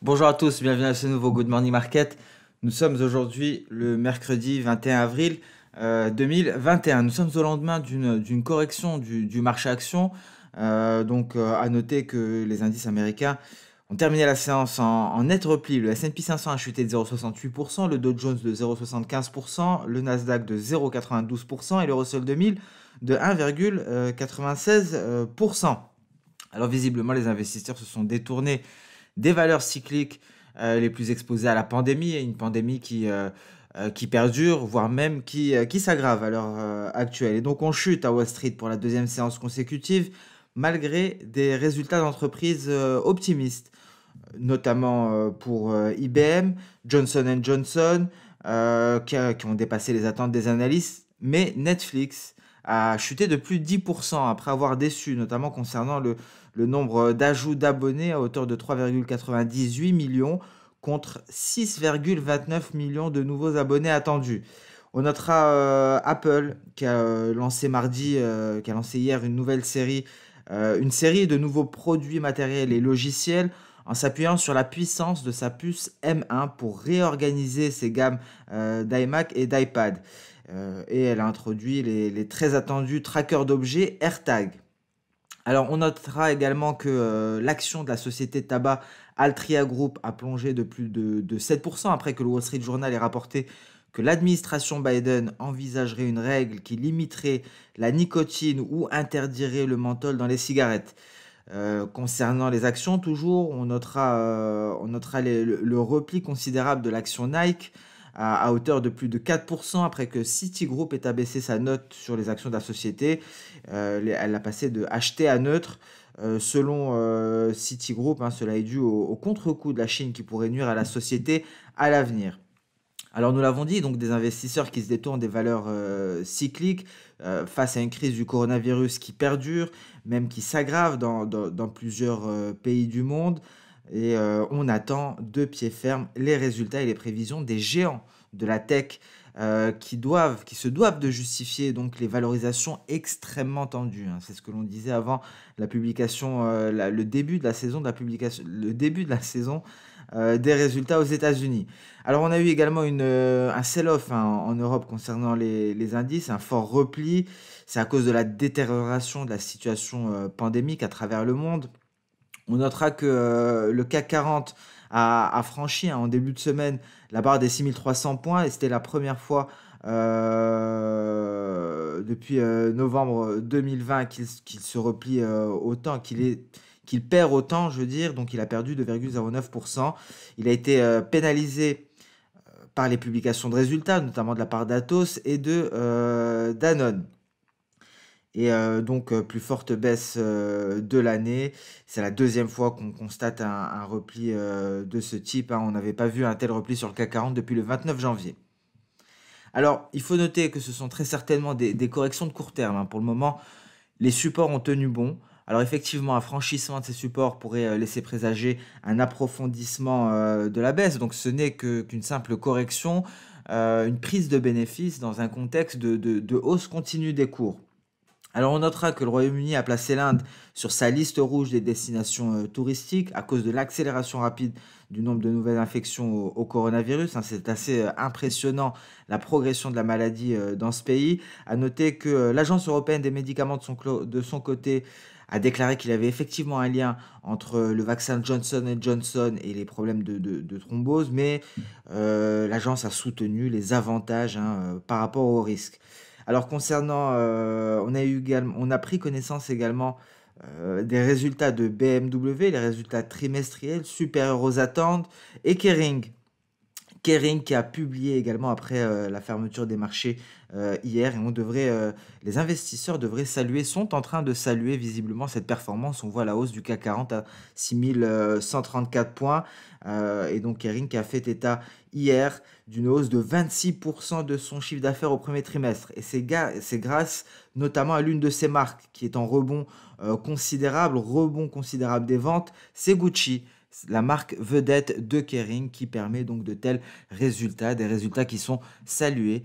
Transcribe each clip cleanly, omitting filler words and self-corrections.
Bonjour à tous, bienvenue à ce nouveau Good Morning Market. Nous sommes aujourd'hui le mercredi 21 avril 2021. Nous sommes au lendemain d'une correction du marché action. À noter que les indices américains ont terminé la séance en net repli. Le S&P 500 a chuté de 0,68%, le Dow Jones de 0,75%, le Nasdaq de 0,92% et le Russell 2000 de 1,96%. Alors visiblement, les investisseurs se sont détournés des valeurs cycliques les plus exposées à la pandémie, et une pandémie qui perdure, voire même qui s'aggrave à l'heure actuelle. Et donc on chute à Wall Street pour la deuxième séance consécutive, malgré des résultats d'entreprises optimistes, notamment pour IBM, Johnson & Johnson, qui ont dépassé les attentes des analystes, mais Netflix a chuté de plus de 10% après avoir déçu, notamment concernant le nombre d'ajouts d'abonnés à hauteur de 3,98 millions contre 6,29 millions de nouveaux abonnés attendus. On notera Apple qui a lancé hier une nouvelle série, une série de nouveaux produits matériels et logiciels en s'appuyant sur la puissance de sa puce M1 pour réorganiser ses gammes d'iMac et d'iPad. Et elle a introduit les très attendus trackers d'objets AirTag. Alors on notera également que l'action de la société de tabac Altria Group a plongé de plus de 7% après que le Wall Street Journal ait rapporté que l'administration Biden envisagerait une règle qui limiterait la nicotine ou interdirait le menthol dans les cigarettes. Concernant les actions, toujours, on notera le repli considérable de l'action Nike à hauteur de plus de 4% après que Citigroup ait abaissé sa note sur les actions de la société. Elle a passé de acheter à neutre. Selon Citigroup, cela est dû au contre-coup de la Chine qui pourrait nuire à la société à l'avenir. Alors nous l'avons dit, donc des investisseurs qui se détournent des valeurs cycliques face à une crise du coronavirus qui perdure, même qui s'aggrave dans plusieurs pays du monde. Et on attend de pied ferme les résultats et les prévisions des géants de la tech qui se doivent de justifier donc les valorisations extrêmement tendues. C'est ce que l'on disait avant la publication, le début de la saison des résultats aux États-Unis. Alors on a eu également un sell-off en Europe concernant les indices, un fort repli. C'est à cause de la détérioration de la situation pandémique à travers le monde. On notera que le CAC 40 a franchi en début de semaine la barre des 6300 points et c'était la première fois depuis novembre 2020 qu'il se replie autant, qu'il perd autant, je veux dire. Donc il a perdu 2,09%. Il a été pénalisé par les publications de résultats, notamment de la part d'Atos et de Danone. Et plus forte baisse de l'année. C'est la deuxième fois qu'on constate un repli de ce type. On n'avait pas vu un tel repli sur le CAC 40 depuis le 29 janvier. Alors, il faut noter que ce sont très certainement des corrections de court terme. Pour le moment, les supports ont tenu bon. Alors effectivement, un franchissement de ces supports pourrait laisser présager un approfondissement de la baisse. Donc ce n'est qu'une simple correction, une prise de bénéfice dans un contexte de hausse continue des cours. Alors on notera que le Royaume-Uni a placé l'Inde sur sa liste rouge des destinations touristiques à cause de l'accélération rapide du nombre de nouvelles infections au coronavirus. C'est assez impressionnant la progression de la maladie dans ce pays. À noter que l'Agence européenne des médicaments de son côté a déclaré qu'il avait effectivement un lien entre le vaccin Johnson & Johnson et les problèmes de thrombose, mais l'agence a soutenu les avantages par rapport aux risques. Alors concernant, on a pris connaissance également des résultats de BMW, les résultats trimestriels supérieurs aux attentes, et Kering qui a publié également après la fermeture des marchés hier, et les investisseurs sont en train de saluer visiblement cette performance. On voit la hausse du CAC 40 à 6134 points, et donc Kering qui a fait état hier d'une hausse de 26% de son chiffre d'affaires au premier trimestre. Et c'est grâce notamment à l'une de ses marques qui est en rebond considérable des ventes, c'est Gucci, la marque vedette de Kering, qui permet donc de tels résultats, des résultats qui sont salués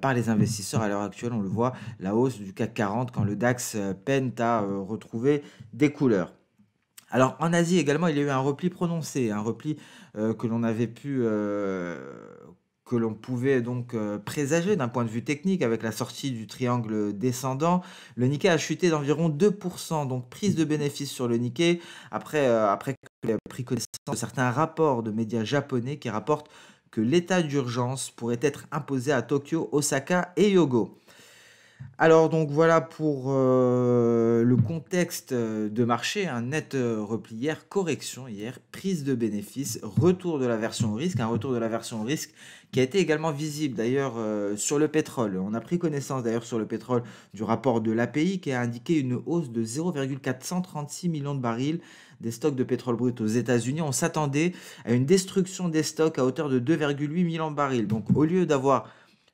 par les investisseurs à l'heure actuelle. On le voit, la hausse du CAC 40 quand le DAX peine à retrouver des couleurs. Alors en Asie également, il y a eu un repli prononcé, un repli que l'on avait pu... que l'on pouvait donc présager d'un point de vue technique avec la sortie du triangle descendant. Le Nikkei a chuté d'environ 2%, donc prise de bénéfice sur le Nikkei, après qu'il a pris connaissance de certains rapports de médias japonais qui rapportent que l'état d'urgence pourrait être imposé à Tokyo, Osaka et Hyogo. Alors donc voilà pour le contexte de marché, un net repli hier, correction hier, prise de bénéfice, retour de l'aversion au risque, un retour de l'aversion au risque qui a été également visible d'ailleurs sur le pétrole. On a pris connaissance d'ailleurs sur le pétrole du rapport de l'API qui a indiqué une hausse de 0,436 millions de barils des stocks de pétrole brut aux États-Unis. On s'attendait à une destruction des stocks à hauteur de 2,8 millions de barils. Donc au lieu d'avoir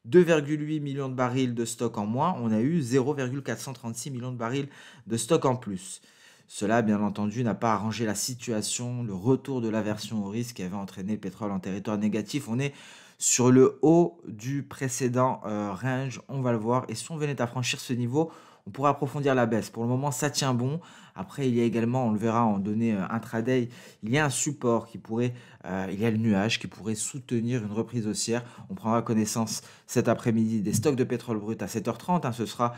2,8 millions de barils de stock en moins, on a eu 0,436 millions de barils de stock en plus. Cela, bien entendu, n'a pas arrangé la situation, le retour de l'aversion au risque qui avait entraîné le pétrole en territoire négatif. On est sur le haut du précédent range, on va le voir. Et si on venait à franchir ce niveau, on pourra approfondir la baisse. Pour le moment, ça tient bon. Après, il y a également, on le verra en données intraday, il y a un support qui pourrait, il y a le nuage qui pourrait soutenir une reprise haussière. On prendra connaissance cet après-midi des stocks de pétrole brut à 7h30. Hein, ce sera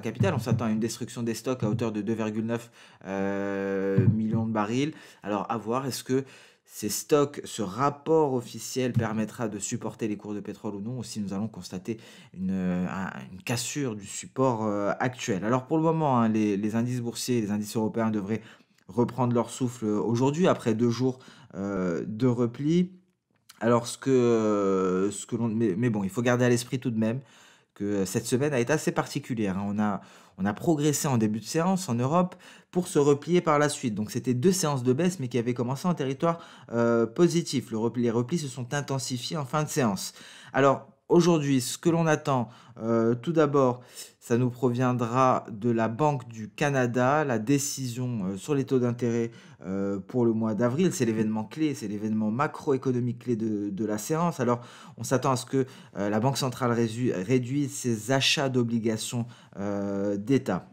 capital. On s'attend à une destruction des stocks à hauteur de 2,9 millions de barils. Alors, à voir, est-ce que ces stocks, ce rapport officiel permettra de supporter les cours de pétrole ou non, aussi nous allons constater une cassure du support actuel. Alors pour le moment, hein, les indices boursiers, les indices européens devraient reprendre leur souffle aujourd'hui, après 2 jours de repli. Alors mais bon, il faut garder à l'esprit tout de même que cette semaine a été assez particulière. On a progressé en début de séance en Europe pour se replier par la suite. Donc c'était 2 séances de baisse, mais qui avaient commencé en territoire positif. Les replis se sont intensifiés en fin de séance. Alors aujourd'hui, ce que l'on attend, tout d'abord, ça nous proviendra de la Banque du Canada, la décision sur les taux d'intérêt pour le mois d'avril. C'est l'événement clé, c'est l'événement macroéconomique clé de la séance. Alors, on s'attend à ce que la Banque centrale réduise ses achats d'obligations d'État.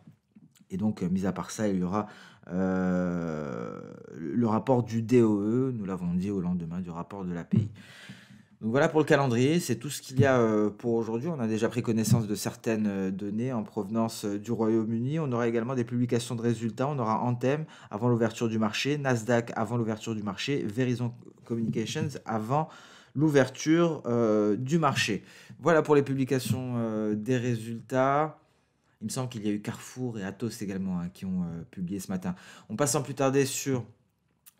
Et donc, mis à part ça, il y aura le rapport du DOE, nous l'avons dit au lendemain du rapport de l'API. Donc voilà pour le calendrier, c'est tout ce qu'il y a pour aujourd'hui. On a déjà pris connaissance de certaines données en provenance du Royaume-Uni. On aura également des publications de résultats. On aura Anthem avant l'ouverture du marché, Nasdaq avant l'ouverture du marché, Verizon Communications avant l'ouverture du marché. Voilà pour les publications des résultats. Il me semble qu'il y a eu Carrefour et Atos également hein, qui ont publié ce matin. On passe sans plus tarder sur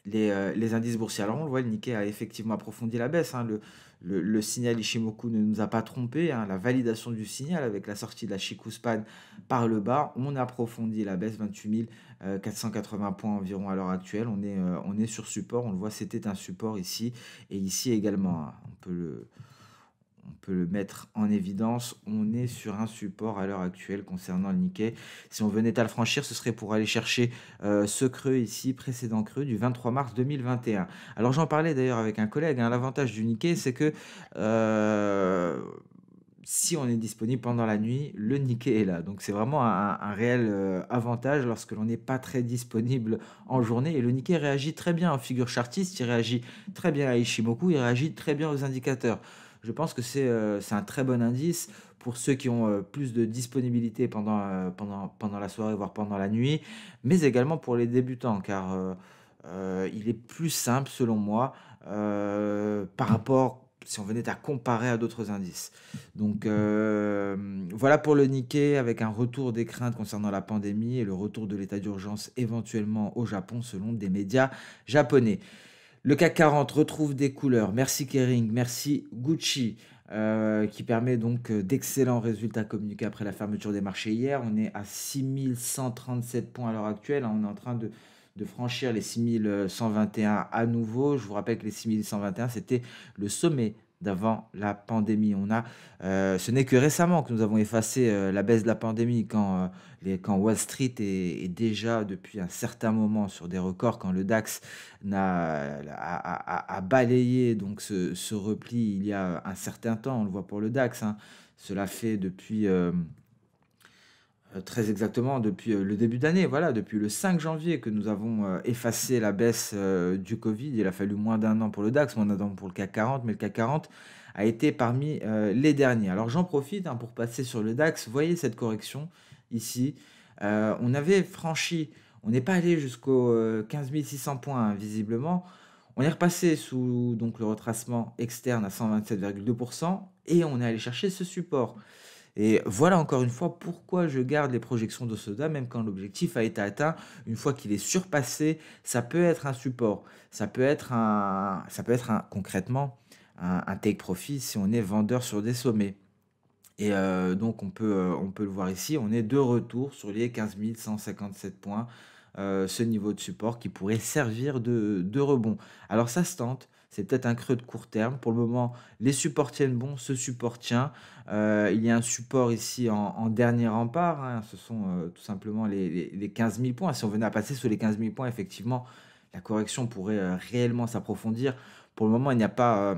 les indices boursiers. Alors on le voit, le Nikkei a effectivement approfondi la baisse. Hein, le signal Ichimoku ne nous a pas trompé, hein, la validation du signal avec la sortie de la Chikou Span par le bas, on approfondit la baisse, 28 480 points environ à l'heure actuelle, on est sur support, on le voit, c'était un support ici et ici également, hein, on peut le mettre en évidence, on est sur un support à l'heure actuelle concernant le Nikkei. Si on venait à le franchir, ce serait pour aller chercher ce creux ici, précédent creux du 23 mars 2021. Alors j'en parlais d'ailleurs avec un collègue, hein, l'avantage du Nikkei c'est que si on est disponible pendant la nuit, le Nikkei est là. Donc c'est vraiment un réel avantage lorsque l'on n'est pas très disponible en journée. Et le Nikkei réagit très bien en figure chartiste, il réagit très bien à Ichimoku, il réagit très bien aux indicateurs. Je pense que c'est un très bon indice pour ceux qui ont plus de disponibilité pendant la soirée, voire pendant la nuit, mais également pour les débutants, car il est plus simple, selon moi, par rapport, si on venait à comparer à d'autres indices. Donc voilà pour le Nikkei, avec un retour des craintes concernant la pandémie et le retour de l'état d'urgence éventuellement au Japon, selon des médias japonais. Le CAC 40 retrouve des couleurs, merci Kering, merci Gucci, qui permet donc d'excellents résultats communiqués après la fermeture des marchés hier. On est à 6137 points à l'heure actuelle, on est en train de franchir les 6121 à nouveau. Je vous rappelle que les 6121, c'était le sommet d'avant la pandémie. Ce n'est que récemment que nous avons effacé la baisse de la pandémie, quand Wall Street est déjà depuis un certain moment sur des records, quand le DAX a balayé donc ce repli il y a un certain temps. On le voit pour le DAX, hein. Cela fait depuis très exactement depuis le début d'année, voilà, depuis le 5 janvier que nous avons effacé la baisse du Covid. Il a fallu moins d'un an pour le DAX, moins d'un an pour le CAC 40, mais le CAC 40 a été parmi les derniers. Alors j'en profite hein, pour passer sur le DAX. Vous voyez cette correction ici. On avait franchi, on n'est pas allé jusqu'aux 15 600 points hein, visiblement. On est repassé sous donc, le retracement externe à 127,2% et on est allé chercher ce support. Et voilà encore une fois pourquoi je garde les projections de Soda, même quand l'objectif a été atteint. Une fois qu'il est surpassé, ça peut être un support, ça peut être concrètement un take profit si on est vendeur sur des sommets. Et donc on peut le voir ici, on est de retour sur les 15 157 points, ce niveau de support qui pourrait servir de rebond. Alors ça se tente. C'est peut-être un creux de court terme. Pour le moment, les supports tiennent bon, ce support tient. Il y a un support ici en dernier rempart. Hein. Ce sont tout simplement les 15 000 points. Si on venait à passer sous les 15 000 points, effectivement, la correction pourrait réellement s'approfondir. Pour le moment, il n'y a pas,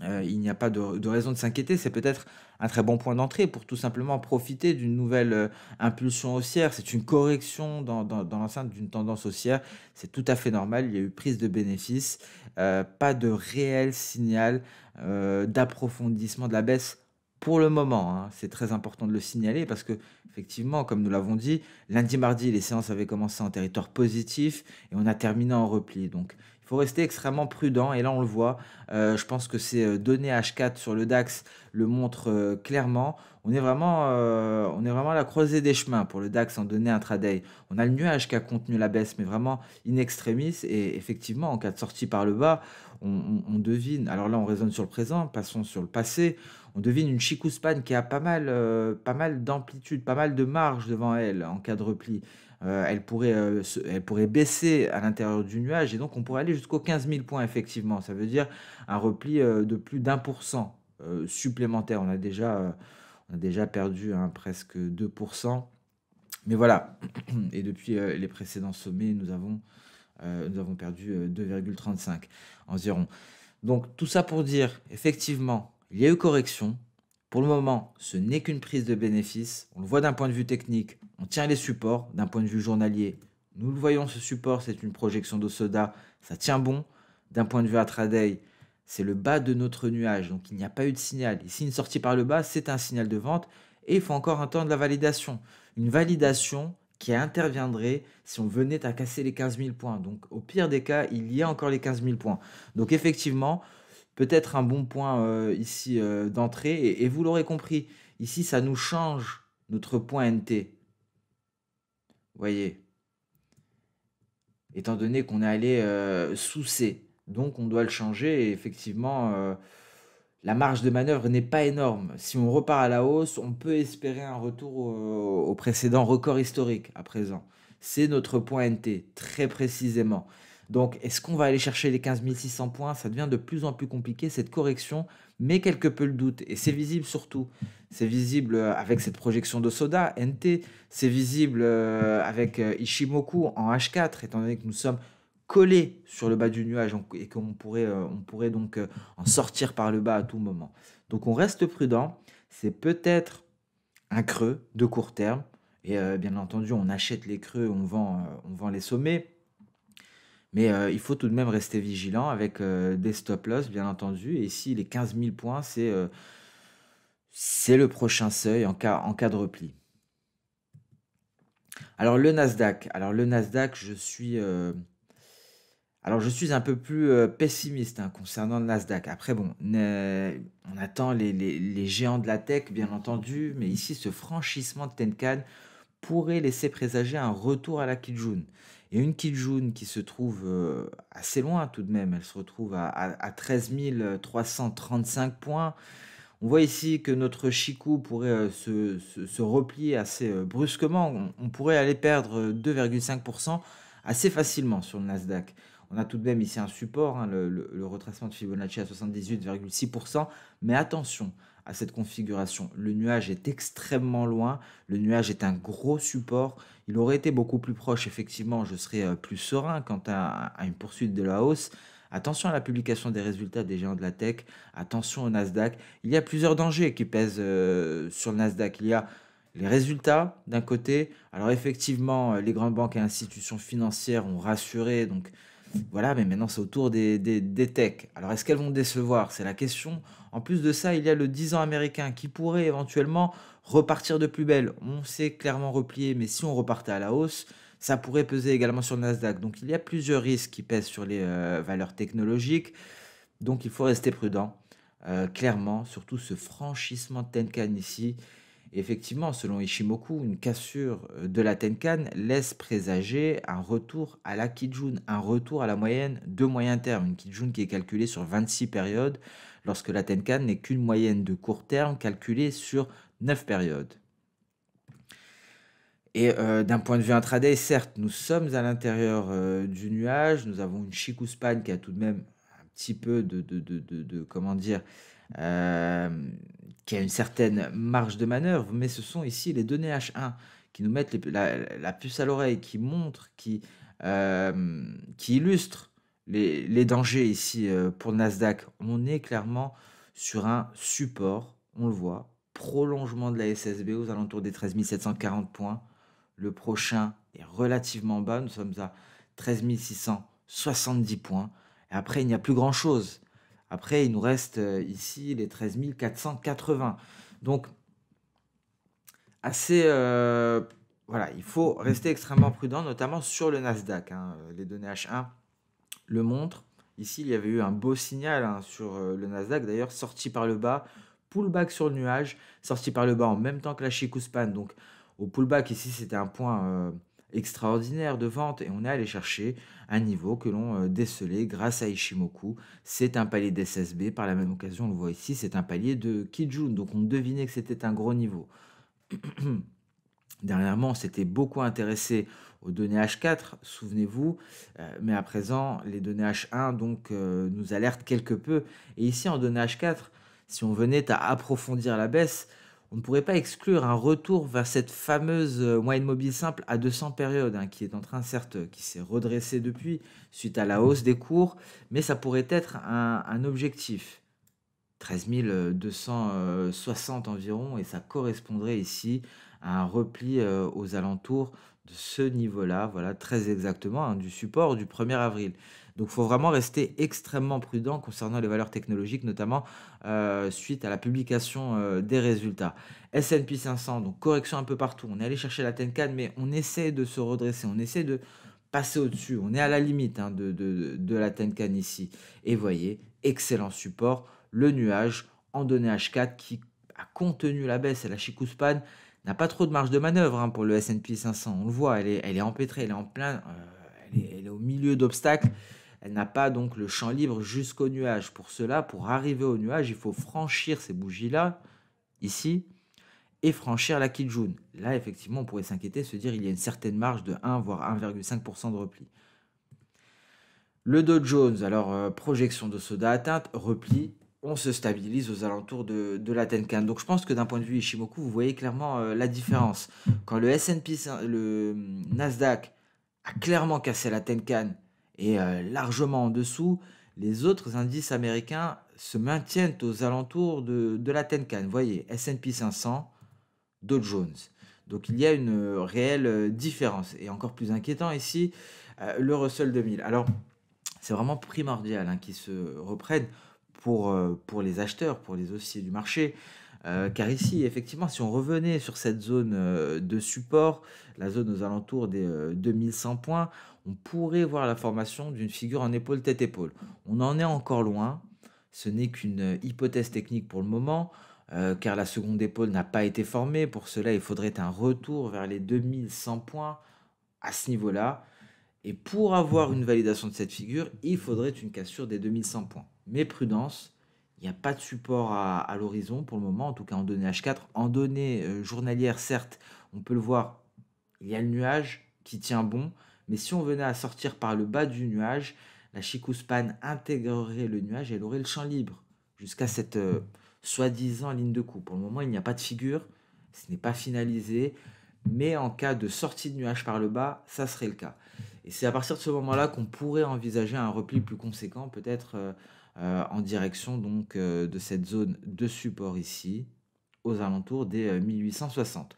de raison de s'inquiéter. C'est peut-être un très bon point d'entrée pour tout simplement profiter d'une nouvelle impulsion haussière. C'est une correction dans l'enceinte d'une tendance haussière. C'est tout à fait normal. Il y a eu prise de bénéfices. Pas de réel signal d'approfondissement de la baisse pour le moment. Hein. C'est très important de le signaler parce que, effectivement, comme nous l'avons dit, lundi, mardi, les séances avaient commencé en territoire positif et on a terminé en repli. Donc, il faut rester extrêmement prudent et là, on le voit. Je pense que ces données H4 sur le DAX le montrent clairement. On est vraiment à la croisée des chemins pour le DAX en données intraday. On a le nuage qui a contenu la baisse, mais vraiment in extremis. Et effectivement, en cas de sortie par le bas, on devine. Alors là, on raisonne sur le présent, passons sur le passé. On devine une Chikou Span qui a pas mal d'amplitude, pas mal de marge devant elle en cas de repli. Elle pourrait baisser à l'intérieur du nuage et donc on pourrait aller jusqu'aux 15 000 points, effectivement. Ça veut dire un repli de plus d'1% supplémentaire. On a déjà perdu hein, presque 2%. Mais voilà, et depuis les précédents sommets, nous avons perdu 2,35 environ. Donc tout ça pour dire, effectivement, il y a eu correction. Pour le moment, ce n'est qu'une prise de bénéfice. On le voit d'un point de vue technique, on tient les supports. D'un point de vue journalier, nous le voyons, ce support, c'est une projection de Soda. Ça tient bon. D'un point de vue intraday, c'est le bas de notre nuage, donc il n'y a pas eu de signal. Ici, une sortie par le bas, c'est un signal de vente et il faut encore attendre la validation. Une validation qui interviendrait si on venait à casser les 15 000 points. Donc, au pire des cas, il y a encore les 15 000 points. Donc, effectivement, peut-être un bon point ici d'entrée. Et vous l'aurez compris, ici, ça nous change notre point NT. Vous voyez, étant donné qu'on est allé sous C. Donc, on doit le changer et effectivement, la marge de manœuvre n'est pas énorme. Si on repart à la hausse, on peut espérer un retour au précédent record historique à présent. C'est notre point NT, très précisément. Donc, est-ce qu'on va aller chercher les 15 600 points? Ça devient de plus en plus compliqué, cette correction, mais quelque peu le doute. Et c'est visible surtout. C'est visible avec cette projection de Soda, NT. C'est visible avec Ichimoku en H4, étant donné que nous sommes collé sur le bas du nuage et qu'on pourrait donc en sortir par le bas à tout moment. Donc on reste prudent, c'est peut-être un creux de court terme et bien entendu on achète les creux, on vend les sommets, mais il faut tout de même rester vigilant avec des stop loss bien entendu. Et ici les 15 000 points c'est le prochain seuil en cas de repli. Alors le Nasdaq, je suis un peu plus pessimiste hein, concernant le Nasdaq. Après, bon, on attend les géants de la tech, bien entendu, mais ici, ce franchissement de Tenkan pourrait laisser présager un retour à la Kijun. Et une Kijun qui se trouve assez loin tout de même, elle se retrouve à 13 335 points. On voit ici que notre Chikou pourrait se replier assez brusquement. On pourrait aller perdre 2,5% assez facilement sur le Nasdaq. On a tout de même ici un support, hein, le retracement de Fibonacci à 78,6%. Mais attention à cette configuration. Le nuage est extrêmement loin. Le nuage est un gros support. Il aurait été beaucoup plus proche. Effectivement, je serais plus serein quant à une poursuite de la hausse. Attention à la publication des résultats des géants de la tech. Attention au Nasdaq. Il y a plusieurs dangers qui pèsent sur le Nasdaq. Il y a les résultats d'un côté. Alors effectivement, les grandes banques et institutions financières ont rassuré, donc voilà, mais maintenant c'est au tour des techs. Alors est-ce qu'elles vont décevoir? C'est la question. En plus de ça, il y a le 10 ans américain qui pourrait éventuellement repartir de plus belle. On s'est clairement replié, mais si on repartait à la hausse, ça pourrait peser également sur le Nasdaq. Donc il y a plusieurs risques qui pèsent sur les valeurs technologiques. Donc il faut rester prudent, clairement, surtout ce franchissement de Tenkan ici. Et effectivement, selon Ichimoku, une cassure de la Tenkan laisse présager un retour à la Kijun, un retour à la moyenne de moyen terme. Une Kijun qui est calculée sur 26 périodes, lorsque la Tenkan n'est qu'une moyenne de court terme calculée sur 9 périodes. Et d'un point de vue intraday, certes, nous sommes à l'intérieur du nuage. Nous avons une Chikou Span qui a tout de même un petit peu comment dire... qui a une certaine marge de manœuvre, mais ce sont ici les données H1 qui nous mettent la puce à l'oreille, qui montrent, qui illustrent les dangers ici pour le Nasdaq. On est clairement sur un support, on le voit, prolongement de la SSB aux alentours des 13 740 points. Le prochain est relativement bas, nous sommes à 13 670 points. Et après, il n'y a plus grand-chose. Après, il nous reste ici les 13 480. Donc, assez... voilà, il faut rester extrêmement prudent, notamment sur le Nasdaq. Hein. Les données H1 le montrent. Ici, il y avait eu un beau signal hein, sur le Nasdaq. D'ailleurs, sorti par le bas, pullback sur le nuage, sorti par le bas en même temps que la Chikou Span. Donc, au pullback, ici, c'était un point... extraordinaire de vente et on est allé chercher un niveau que l'on décelait grâce à Ichimoku. C'est un palier d'SSB, par la même occasion on le voit ici, c'est un palier de Kijun, donc on devinait que c'était un gros niveau. Dernièrement on s'était beaucoup intéressé aux données H4, souvenez-vous, mais à présent les données H1 donc nous alertent quelque peu, et ici en données H4, si on venait à approfondir la baisse, on ne pourrait pas exclure un retour vers cette fameuse moyenne mobile simple à 200 périodes, hein, qui est en train, certes, qui s'est redressée depuis, suite à la hausse des cours, mais ça pourrait être un objectif. 13 260 environ, et ça correspondrait ici à un repli aux alentours de ce niveau-là, voilà, très exactement, hein, du support du 1er avril. Donc il faut vraiment rester extrêmement prudent concernant les valeurs technologiques, notamment suite à la publication des résultats. S&P 500, donc correction un peu partout. On est allé chercher la Tenkan, mais on essaie de se redresser, on essaie de passer au-dessus. On est à la limite hein, de la Tenkan ici. Et voyez, excellent support, le nuage en données H4 qui a contenu la baisse et la Chikou Span n'a pas trop de marge de manœuvre hein, pour le S&P 500. On le voit, elle est empêtrée, elle est en plein... elle est au milieu d'obstacles. Elle n'a pas donc le champ libre jusqu'au nuage. Pour cela, pour arriver au nuage, il faut franchir ces bougies-là, ici, et franchir la Kijun. Là, effectivement, on pourrait s'inquiéter, se dire qu'il y a une certaine marge de 1, voire 1,5% de repli. Le Dow Jones, alors projection de soda atteinte, repli, on se stabilise aux alentours de la Tenkan. Donc je pense que d'un point de vue Ichimoku, vous voyez clairement la différence. Quand le S&P, le Nasdaq a clairement cassé la Tenkan, et largement en dessous, les autres indices américains se maintiennent aux alentours de la Tenkan. Vous voyez, S&P 500, Dow Jones. Donc il y a une réelle différence. Et encore plus inquiétant ici, le Russell 2000. Alors, c'est vraiment primordial hein, qu'ils se reprennent pour les acheteurs, pour les haussiers du marché. Car ici, effectivement, si on revenait sur cette zone de support, la zone aux alentours des 2100 points, on pourrait voir la formation d'une figure en épaule tête-épaule. On en est encore loin, ce n'est qu'une hypothèse technique pour le moment, car la seconde épaule n'a pas été formée. Pour cela, il faudrait un retour vers les 2100 points à ce niveau-là. Et pour avoir une validation de cette figure, il faudrait une cassure des 2100 points. Mais prudence, il n'y a pas de support à l'horizon pour le moment, en tout cas en données H4. En données journalières, certes, on peut le voir, il y a le nuage qui tient bon, mais si on venait à sortir par le bas du nuage, la Chikou Span intégrerait le nuage et elle aurait le champ libre jusqu'à cette soi-disant ligne de coupe. Pour le moment, il n'y a pas de figure, ce n'est pas finalisé, mais en cas de sortie de nuage par le bas, ça serait le cas. Et c'est à partir de ce moment-là qu'on pourrait envisager un repli plus conséquent, peut-être... en direction donc de cette zone de support ici, aux alentours des 1860.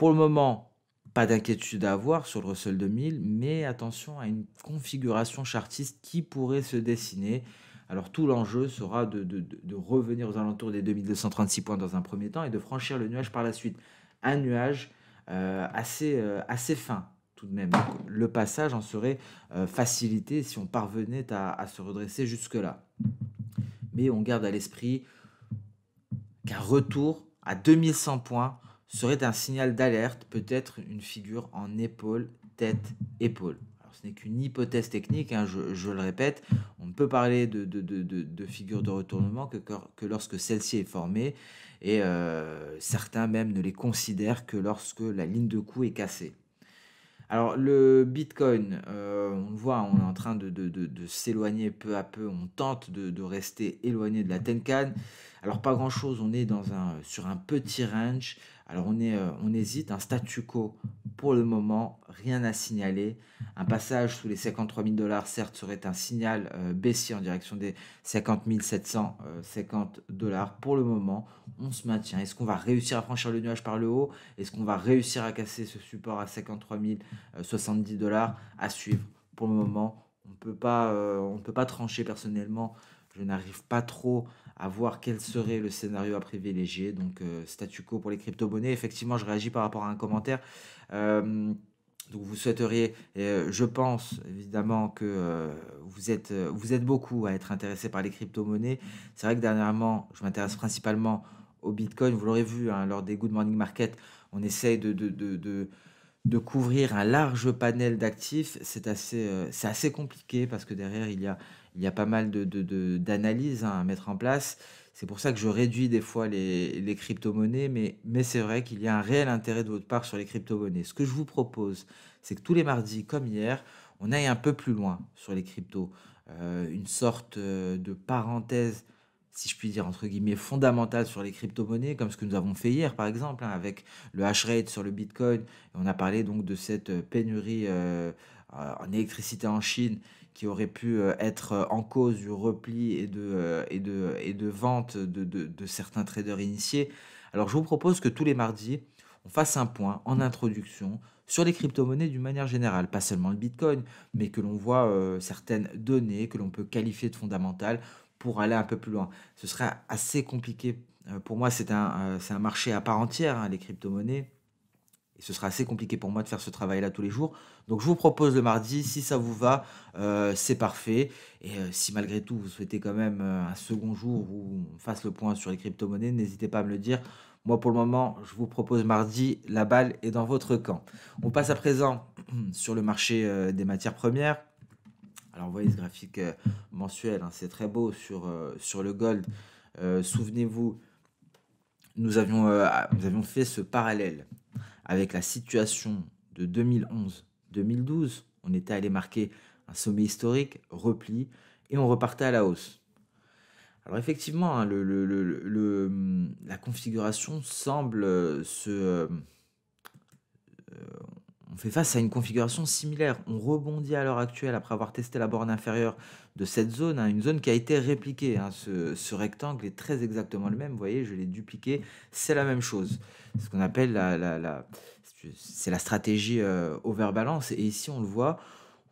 Pour le moment, pas d'inquiétude à avoir sur le Russell 2000, mais attention à une configuration chartiste qui pourrait se dessiner. Alors tout l'enjeu sera de revenir aux alentours des 2236 points dans un premier temps et de franchir le nuage par la suite. Un nuage assez fin tout de même. Donc, le passage en serait facilité si on parvenait à se redresser jusque-là. Mais on garde à l'esprit qu'un retour à 2100 points serait un signal d'alerte, peut-être une figure en épaule, tête, épaule. Ce n'est qu'une hypothèse technique, hein, je le répète, on ne peut parler de figure de retournement que lorsque celle-ci est formée, et certains même ne les considèrent que lorsque la ligne de coup est cassée. Alors le Bitcoin, on le voit, on est en train de s'éloigner peu à peu, on tente de rester éloigné de la Tenkan. Alors pas grand-chose, on est sur un petit range, alors on hésite, un statu quo pour le moment, rien à signaler. Un passage sous les 53 000 $, certes, serait un signal baissier en direction des 50 750 $. Pour le moment, on se maintient. Est-ce qu'on va réussir à franchir le nuage par le haut? Est-ce qu'on va réussir à casser ce support à 53 070 $? À suivre. Pour le moment, on ne peut pas trancher personnellement. Je n'arrive pas trop à voir quel serait le scénario à privilégier. Donc, statu quo pour les crypto-monnaies. Effectivement, je réagis par rapport à un commentaire. Donc, vous souhaiteriez, je pense évidemment que vous êtes beaucoup à être intéressé par les crypto-monnaies. C'est vrai que dernièrement, je m'intéresse principalement au Bitcoin. Vous l'aurez vu, hein, lors des Good Morning Market, on essaye de couvrir un large panel d'actifs. C'est assez compliqué parce que derrière, il y a pas mal d'analyses hein, à mettre en place. C'est pour ça que je réduis des fois les crypto-monnaies, mais c'est vrai qu'il y a un réel intérêt de votre part sur les crypto-monnaies. Ce que je vous propose, c'est que tous les mardis, comme hier, on aille un peu plus loin sur les cryptos. Une sorte de parenthèse, si je puis dire, entre guillemets, fondamentale sur les crypto-monnaies, comme ce que nous avons fait hier, par exemple, hein, avec le hash rate sur le Bitcoin. Et on a parlé donc de cette pénurie en électricité en Chine, qui aurait pu être en cause du repli et de vente de certains traders initiés. Alors je vous propose que tous les mardis, on fasse un point en introduction sur les crypto-monnaies d'une manière générale, pas seulement le Bitcoin, mais que l'on voit certaines données que l'on peut qualifier de fondamentales pour aller un peu plus loin. Ce sera assez compliqué. Pour moi, c'est un marché à part entière, hein, les crypto-monnaies. Et ce sera assez compliqué pour moi de faire ce travail-là tous les jours. Donc, je vous propose le mardi. Si ça vous va, c'est parfait. Et si malgré tout, vous souhaitez quand même un second jour où on fasse le point sur les crypto-monnaies, n'hésitez pas à me le dire. Moi, pour le moment, je vous propose mardi. La balle est dans votre camp. On passe à présent sur le marché des matières premières. Alors, vous voyez ce graphique mensuel. Hein, c'est très beau sur le gold. Souvenez-vous, nous avions fait ce parallèle avec la situation de 2011-2012, on était allé marquer un sommet historique, repli, et on repartait à la hausse. Alors effectivement, hein, la configuration semble on fait face à une configuration similaire. On rebondit à l'heure actuelle après avoir testé la borne inférieure de cette zone, hein, une zone qui a été répliquée. Hein, ce rectangle est très exactement le même. Vous voyez, je l'ai dupliqué. C'est la même chose. C'est ce qu'on appelle la stratégie overbalance. Et ici, on le voit,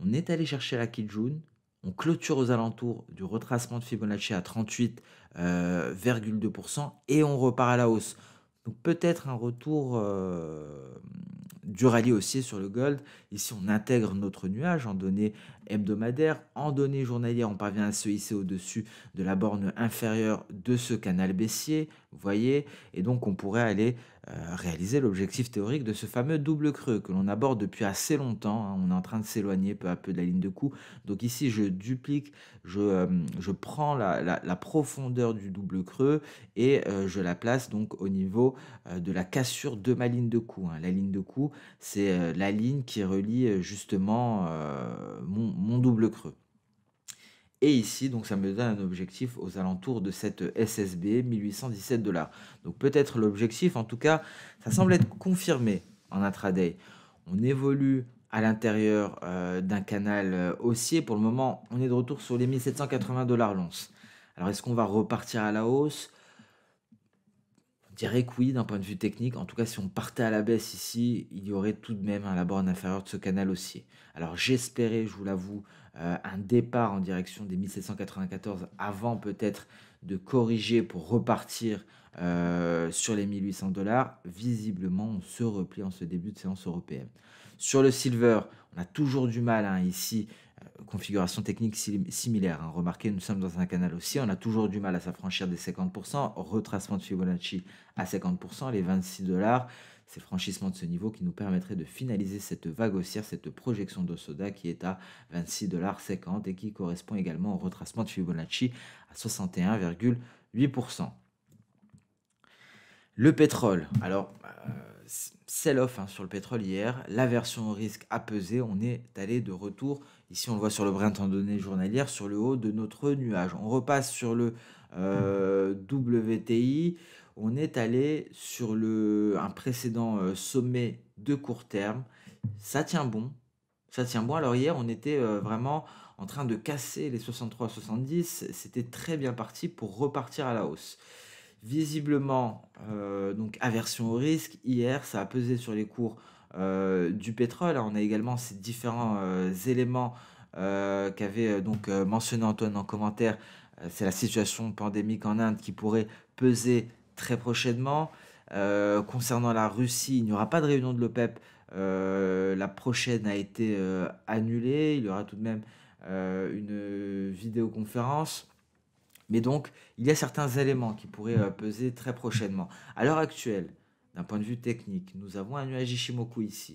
on est allé chercher la Kijun. On clôture aux alentours du retracement de Fibonacci à 38,2% et on repart à la hausse. Donc peut-être un retour du rallye haussier sur le gold. Ici, on intègre notre nuage en données hebdomadaires. En données journalières, on parvient à se hisser au-dessus de la borne inférieure de ce canal baissier. Vous voyez, et donc on pourrait aller réaliser l'objectif théorique de ce fameux double creux que l'on aborde depuis assez longtemps. Hein. On est en train de s'éloigner peu à peu de la ligne de coup. Donc ici, je duplique, je prends la profondeur du double creux et je la place donc au niveau de la cassure de ma ligne de coup. Hein. La ligne de coup, c'est la ligne qui relie justement mon double creux. Et ici, donc, ça me donne un objectif aux alentours de cette SSB, 1817 $. Donc peut-être l'objectif, en tout cas, ça semble être confirmé en intraday. On évolue à l'intérieur d'un canal haussier. Pour le moment, on est de retour sur les 1780 $ l'once. Alors est-ce qu'on va repartir à la hausse? Je dirais que oui, d'un point de vue technique, en tout cas si on partait à la baisse ici, il y aurait tout de même la borne inférieure de ce canal haussier. Alors j'espérais, je vous l'avoue, un départ en direction des 1794 avant peut-être de corriger pour repartir sur les 1800 $. Visiblement, on se replie en ce début de séance européenne. Sur le silver, on a toujours du mal ici, configuration technique similaire. Remarquez, nous sommes dans un canal haussier, on a toujours du mal à s'affranchir des 50 %, retracement de Fibonacci à 50 %, les 26 $. C'est franchissement de ce niveau qui nous permettrait de finaliser cette vague haussière, cette projection de soda qui est à 26,50 $ et qui correspond également au retracement de Fibonacci à 61,8 %. Le pétrole, alors sell-off sur le pétrole hier, l'aversion au risque a pesé, on est allé de retour, ici on le voit sur le Brent en données journalières, sur le haut de notre nuage. On repasse sur le WTI, on est allé sur un précédent sommet de court terme, ça tient bon, ça tient bon. Alors hier on était vraiment en train de casser les 63,70 $, c'était très bien parti pour repartir à la hausse. Visiblement, donc aversion au risque, hier ça a pesé sur les cours du pétrole. On a également ces différents éléments qu'avait donc mentionné Antoine en commentaire. C'est la situation pandémique en Inde qui pourrait peser très prochainement. Concernant la Russie, il n'y aura pas de réunion de l'OPEP, la prochaine a été annulée, il y aura tout de même une vidéoconférence. Mais donc, il y a certains éléments qui pourraient peser très prochainement. À l'heure actuelle, d'un point de vue technique, nous avons un nuage Ichimoku ici,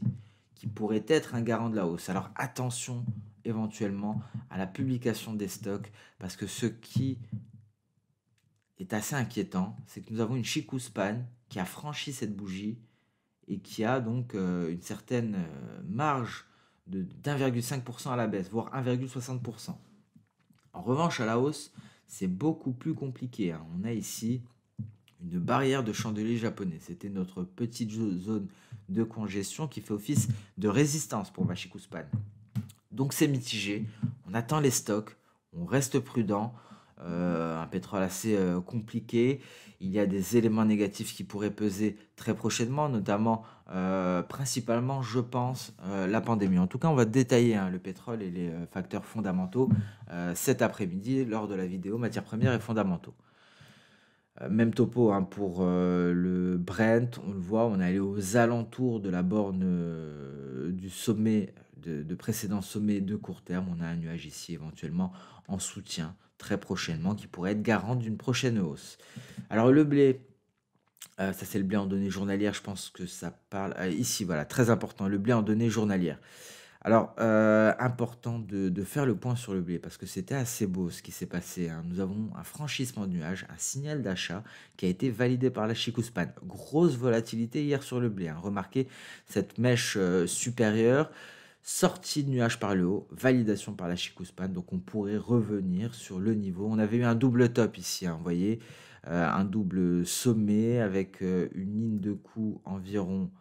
qui pourrait être un garant de la hausse. Alors attention éventuellement à la publication des stocks, parce que ce qui est assez inquiétant, c'est que nous avons une Chikou Span qui a franchi cette bougie et qui a donc une certaine marge de 1,5 % à la baisse, voire 1,60 %. En revanche, à la hausse, c'est beaucoup plus compliqué. On a ici une barrière de chandelier japonais. C'était notre petite zone de congestion qui fait office de résistance pour Chikou Span. Donc c'est mitigé. On attend les stocks. On reste prudent. Un pétrole assez compliqué. Il y a des éléments négatifs qui pourraient peser très prochainement, notamment, principalement, je pense, la pandémie. En tout cas, on va détailler le pétrole et les facteurs fondamentaux cet après-midi lors de la vidéo matières premières et fondamentaux. Même topo pour le Brent, on le voit, on est allé aux alentours de la borne du sommet, de précédents sommets de court terme. On a un nuage ici éventuellement en soutien très prochainement qui pourrait être garant d'une prochaine hausse. Alors le blé, ça c'est le blé en données journalières, je pense que ça parle ici, voilà, très important, le blé en données journalières. Alors important de faire le point sur le blé parce que c'était assez beau ce qui s'est passé. Nous avons un franchissement de nuage, un signal d'achat qui a été validé par la Chikou Span. Grosse volatilité hier sur le blé, remarquez cette mèche supérieure. Sortie de nuage par le haut, validation par la Chikou Span, donc on pourrait revenir sur le niveau. On avait eu un double top ici, vous voyez, un double sommet avec une ligne de coup environ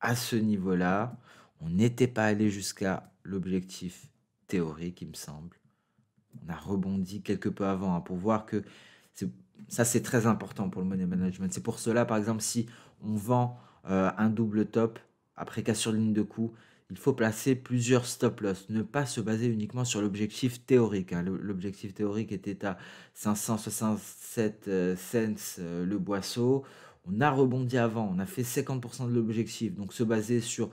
à ce niveau-là. On n'était pas allé jusqu'à l'objectif théorique, il me semble. On a rebondi quelque peu avant pour voir que, ça c'est très important pour le money management. C'est pour cela, par exemple, si on vend un double top après cassure de ligne de coup, il faut placer plusieurs stop-loss, ne pas se baser uniquement sur l'objectif théorique. L'objectif théorique était à 567 cents le boisseau. On a rebondi avant, on a fait 50 % de l'objectif. Donc se baser sur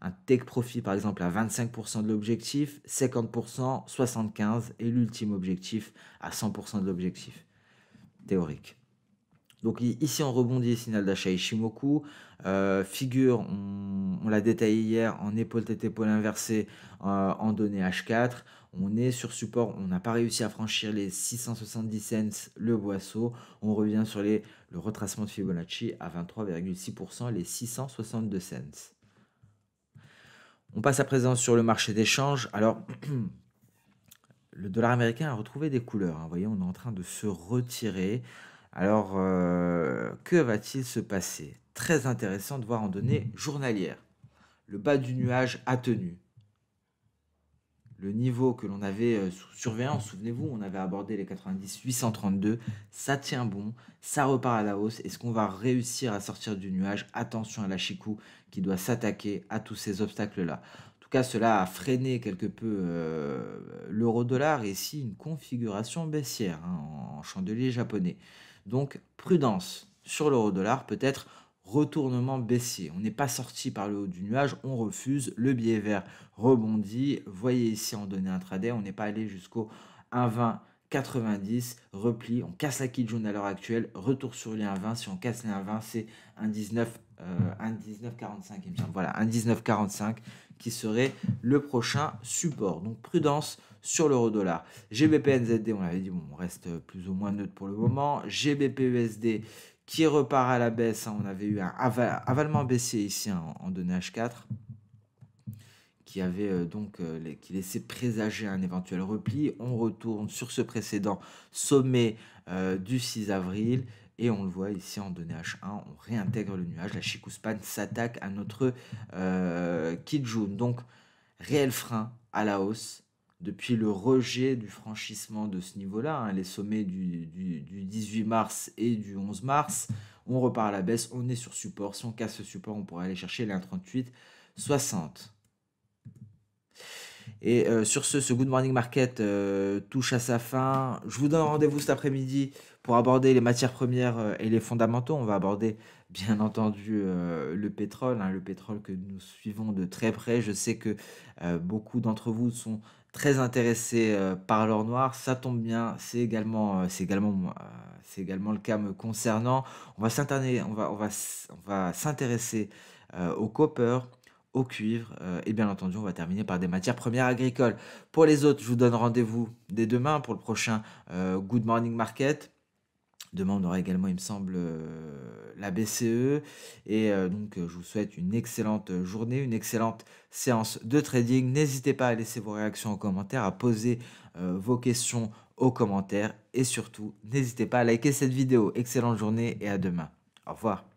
un take profit par exemple à 25 % de l'objectif, 50 %, 75 % et l'ultime objectif à 100 % de l'objectif théorique. Donc ici on rebondit, signal d'achat Ichimoku, figure, on l'a détaillé hier en épaule tête épaule inversée en données H4, on est sur support, on n'a pas réussi à franchir les 670 cents le boisseau, on revient sur le retracement de Fibonacci à 23,6 %, les 662 cents. On passe à présent sur le marché d'échange, alors le dollar américain a retrouvé des couleurs, vous voyez on est en train de se retirer. Alors, que va-t-il se passer? Très intéressant de voir en données journalières. Le bas du nuage a tenu. le niveau que l'on avait sous surveillance. Souvenez-vous, on avait abordé les 90 832, ça tient bon, ça repart à la hausse. Est-ce qu'on va réussir à sortir du nuage? Attention à la Chikou qui doit s'attaquer à tous ces obstacles-là. En tout cas, cela a freiné quelque peu l'euro-dollar et ici une configuration baissière hein, en chandelier japonais. Donc prudence sur l'euro-dollar, peut-être retournement baissier. On n'est pas sorti par le haut du nuage, on refuse. Le billet vert rebondit. Voyez ici en données intraday, on n'est pas allé jusqu'au 1,2090. Repli, on casse la Kijun à l'heure actuelle. Retour sur les 1,20. Si on casse les 1,20, c'est 1,1945 il me semble. Voilà, 1,1945 qui serait le prochain support. Donc prudence sur l'euro-dollar. GBP-NZD, on l'avait dit, bon, on reste plus ou moins neutre pour le moment. GBP-USD qui repart à la baisse, hein, on avait eu un avalement baissier ici hein, en données H4, qui avait qui laissait présager un éventuel repli. On retourne sur ce précédent sommet du 6 avril, et on le voit ici en données H1, on réintègre le nuage, la Chikou Span s'attaque à notre Kijun. Donc, réel frein à la hausse, depuis le rejet du franchissement de ce niveau-là, hein, les sommets du 18 mars et du 11 mars, on repart à la baisse, on est sur support. Si on casse ce support, on pourrait aller chercher les 1,3860. Et sur ce Good Morning Market touche à sa fin. Je vous donne rendez-vous cet après-midi pour aborder les matières premières et les fondamentaux. On va aborder, bien entendu, le pétrole, hein, le pétrole que nous suivons de très près. Je sais que beaucoup d'entre vous sont très intéressés par l'or noir, ça tombe bien, c'est également le cas me concernant. On va s'intéresser au copper, au cuivre et bien entendu on va terminer par des matières premières agricoles. Pour les autres, je vous donne rendez-vous dès demain pour le prochain Good Morning Market. Demain, on aura également, il me semble, la BCE. Et donc, je vous souhaite une excellente journée, une excellente séance de trading. N'hésitez pas à laisser vos réactions en commentaire, à poser vos questions aux commentaires. Et surtout, n'hésitez pas à liker cette vidéo. Excellente journée et à demain. Au revoir.